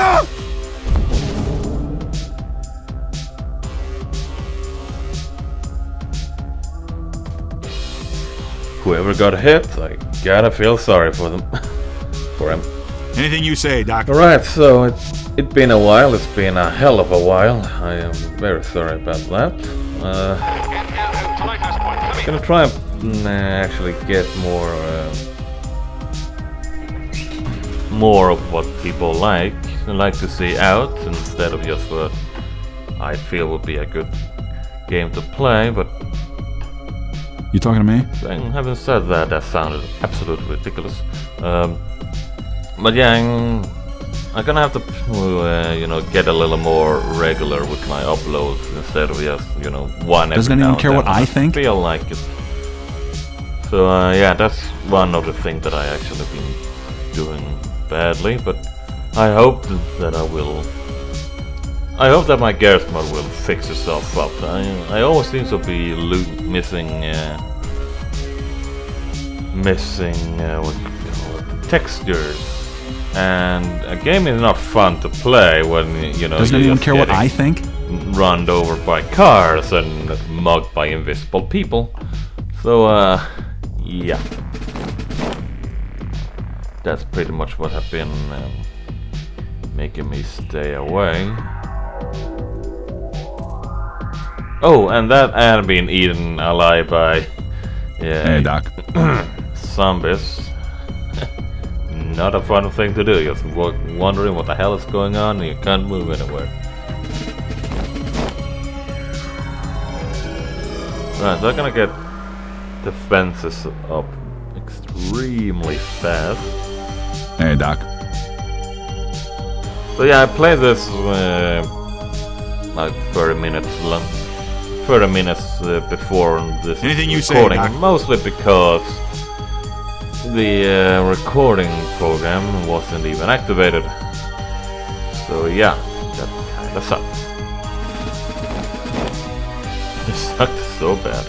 No! Whoever got hit, I gotta feel sorry for them. For him. Anything you say, Doctor. Alright, so it's been a while. It's been a hell of a while. I am very sorry about that. I'm gonna try and actually get more of what people like to see out, instead of just what I feel would be a good game to play, but... You talking to me? Having said that, that sounded absolutely ridiculous. But yeah, I'm gonna have to, you know, get a little more regular with my uploads instead of just, you know, one. Doesn't anyone care what I think? Feel like it. So yeah, that's one of the things that I actually been doing badly. But I hope that I will. I hope that my Garry's Mod will fix itself up. I always seem to be missing what you call it, textures. And a game is not fun to play when, you know, doesn't anyone care what I think? Runned over by cars and mugged by invisible people. So, yeah. That's pretty much what have been making me stay away. Oh, and that had been eaten alive by... hey, Doc. Zombies. Not a fun thing to do, you're just wondering what the hell is going on and you can't move anywhere. Right, so I'm gonna get defenses up extremely fast. Hey, Doc. So yeah, I played this like 30 minutes long. 30 minutes before this recording, you say, Doc? Mostly because the recording program wasn't even activated. So yeah, that kinda sucks. It sucked so bad.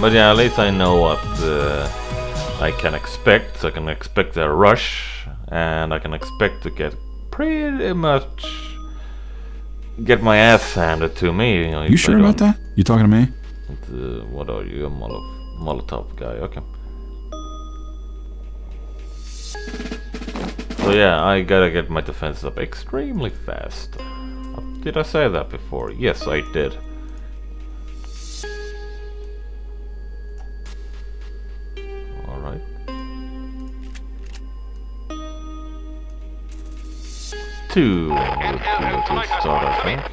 But yeah, at least I know what I can expect. So I can expect a rush, and I can expect to get pretty much... get my ass handed to me. You know, you sure about that? You talking to me? And, what are you, a Molotov guy? Okay. So yeah, I gotta get my defenses up extremely fast. Did I say that before? Yes, I did. Alright. Two to start, I think.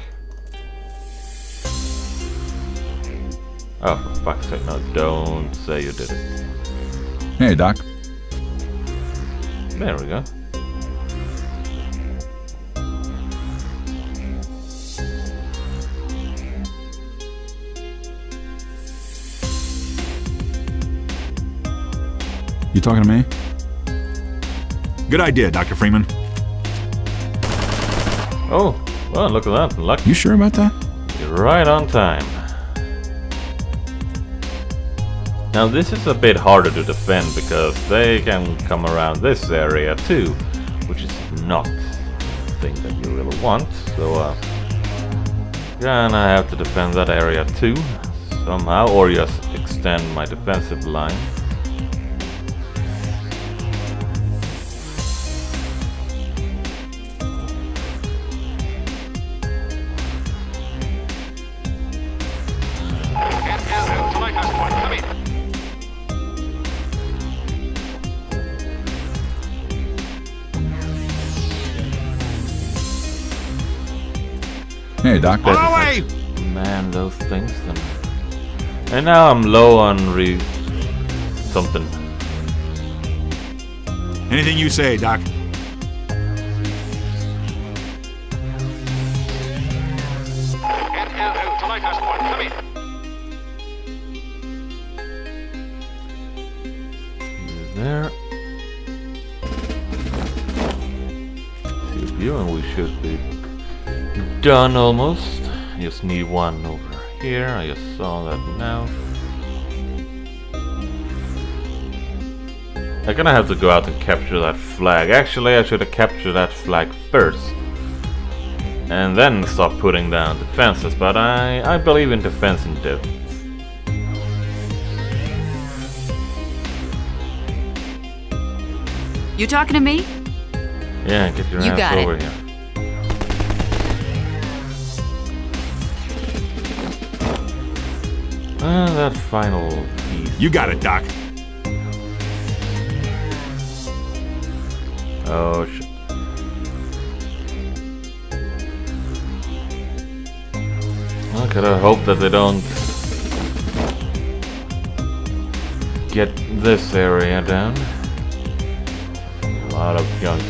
Oh, for fuck's sake, no, don't say you did it. Hey, Doc. There we go. You talking to me? Good idea, Dr. Freeman. Oh, well, look at that. Lucky. You sure about that? You're right on time. Now this is a bit harder to defend because they can come around this area too, which is not the thing that you really want. So yeah, and I have to defend that area too somehow, or just extend my defensive line. Hey, Doc. Like, man, those things. And now I'm low on something. Anything you say, Doc. There. You and we should be done almost. Just need one over here. I just saw that now. I'm gonna have to go out and capture that flag. Actually, I should have captured that flag first. And then start putting down defenses, but I believe in defense in depth. You talking to me? Yeah, get your ass over here. That final piece. You got it, Doc. Oh shit. I gotta hope that they don't get this area down. A lot of junk.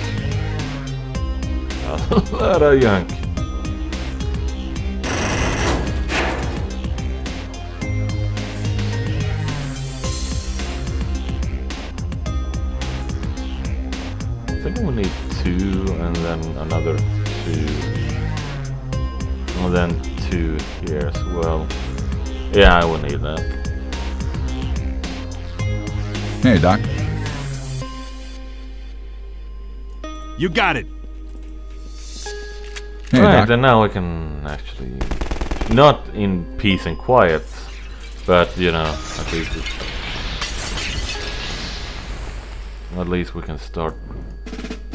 A lot of junk. Another two, and then two here as well. Yeah, I will need that. Hey, Doc. You got it. Hey, right, Doc. Then now I can actually, not in peace and quiet, but you know, at least we can start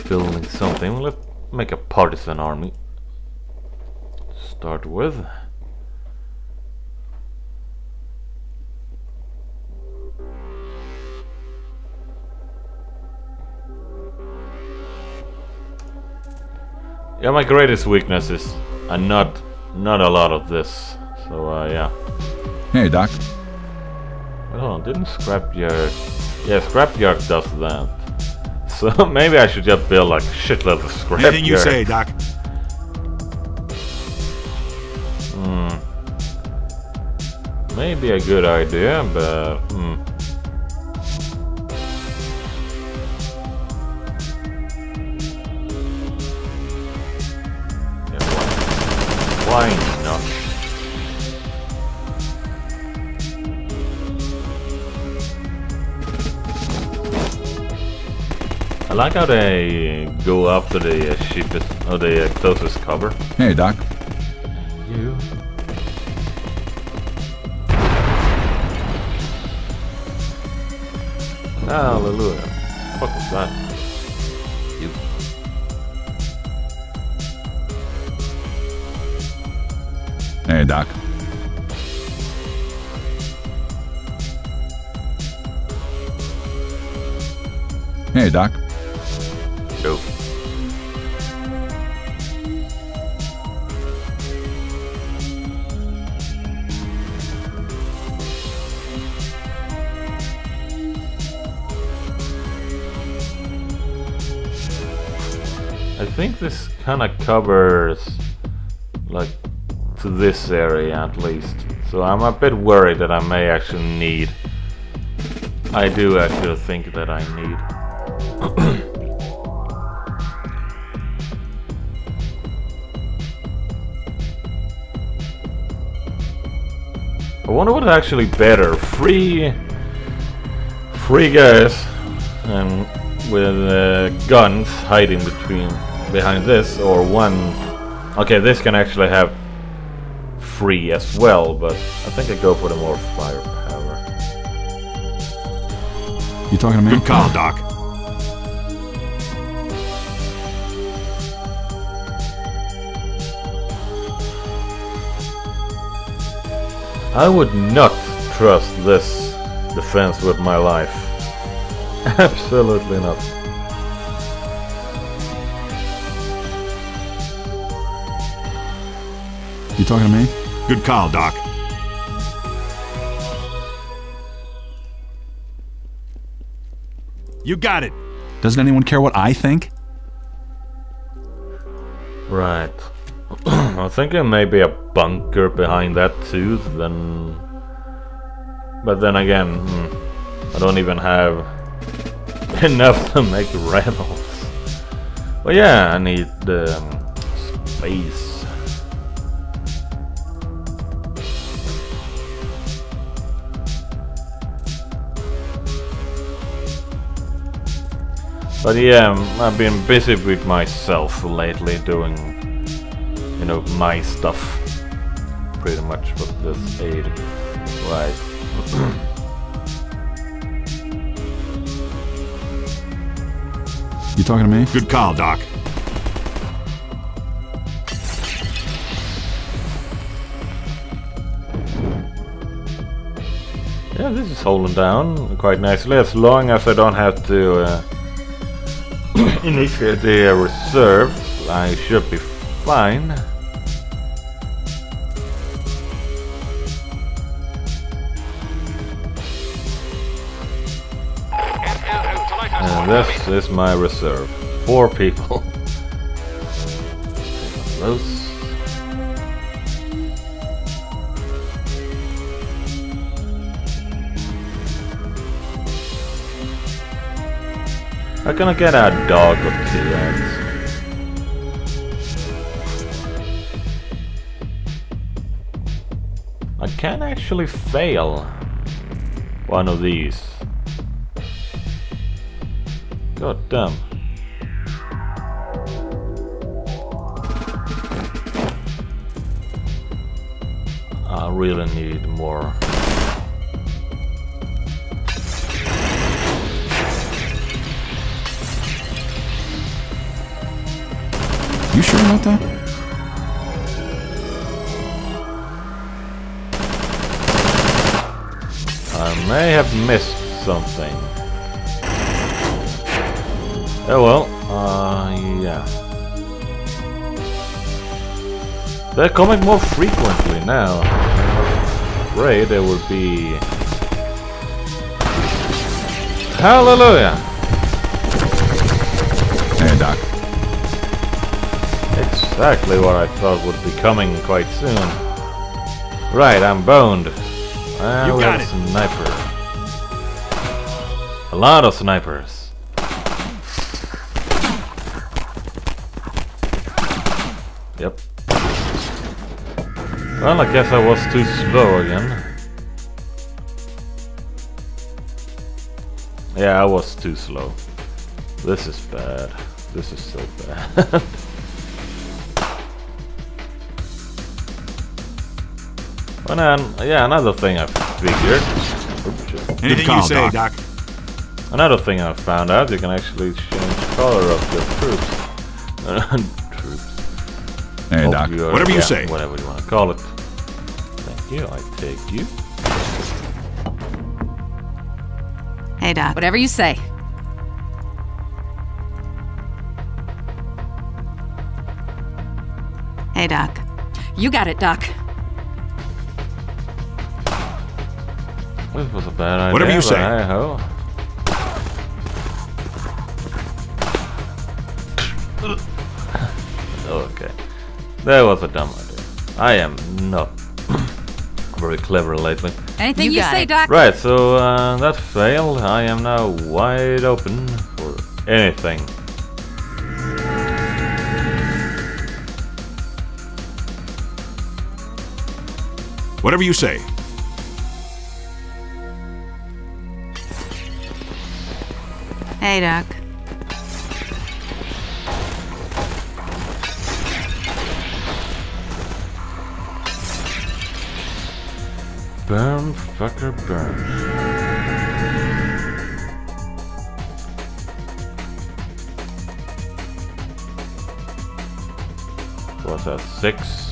building something. Let's make a partisan army. Start with. Yeah, my greatest weakness is I'm not a lot of this. So yeah. Hey, Doc. Oh, didn't Scrapyard? Yeah, Scrapyard does that. So maybe I should just build like shitload of scrap. Anything you say, Doc. Maybe a good idea, but yeah, why not? I like how they go after the cheapest or the closest cover. Hey, Doc. You. Hallelujah. What the fuck was that? You. Hey, Doc. Hey, Doc. Nope. I think this kind of covers like to this area at least, so I'm a bit worried that I may actually need. I do actually think that I need. I wonder what's actually better, free guys and with guns hiding behind this, or one. Okay, this can actually have free as well, but I think I go for the more firepower. You talking to me? Good call, Doc. I would not trust this defense with my life. Absolutely not. You talking to me? Good call, Doc. You got it. Doesn't anyone care what I think? Right. I think there may be a bunker behind that too, then. But then again, I don't even have enough to make rebels. Well, yeah, I need space. But yeah, I've been busy with myself lately, doing, you know, my stuff. Pretty much what this aid is like. You talking to me? Good call, Doc. Yeah, this is holding down quite nicely, as long as I don't have to initiate the reserves, I should be fine. This is my reserve. 4 people. Those. I'm gonna get a dog or two eggs. I can actually fail one of these. God damn. I really need more. You sure about that? I may have missed something. Oh well, yeah. They're coming more frequently now. I'm afraid there will be... Hallelujah! Hey, Doc. Exactly what I thought would be coming quite soon. Right, I'm boned. You got it. Sniper. A lot of snipers. Yep. Well, I guess I was too slow again. Yeah, I was too slow. This is bad. This is so bad. Well, yeah, another thing I figured... Oops, anything you say, Doc. Another thing I found out, you can actually change color of the troops. Hey, Doc. Whatever you say. Whatever you want to call it. Thank you. I take you. Hey, Doc. Whatever you say. Hey, Doc. You got it, Doc. This was a bad idea. Whatever you say. Hey-ho. Okay. That was a dumb idea. I am not very clever lately. Anything you say, Doc. Right, so that failed. I am now wide open for anything. Whatever you say. Hey, Doc. Burn, fucker, burn. What's that, 6?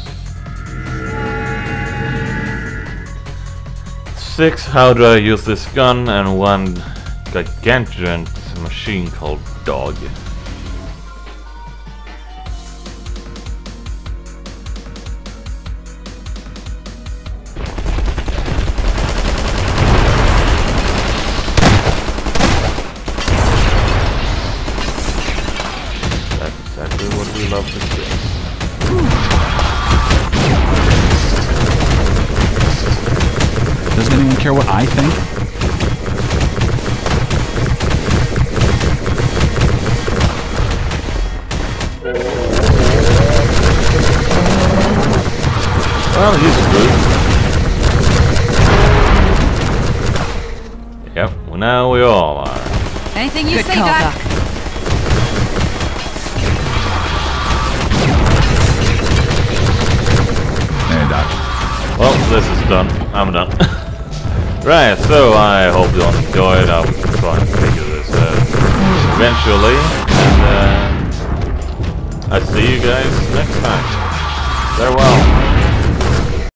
6, how do I use this gun? And one gigantic machine called dog. Does anyone care what I think? Well, he's good. Yep, well, now we all are. Anything you say, Doc. done. I'm done. Right, so I hope you all enjoyed. I'll try and figure this out eventually. And I'll see you guys next time. Farewell.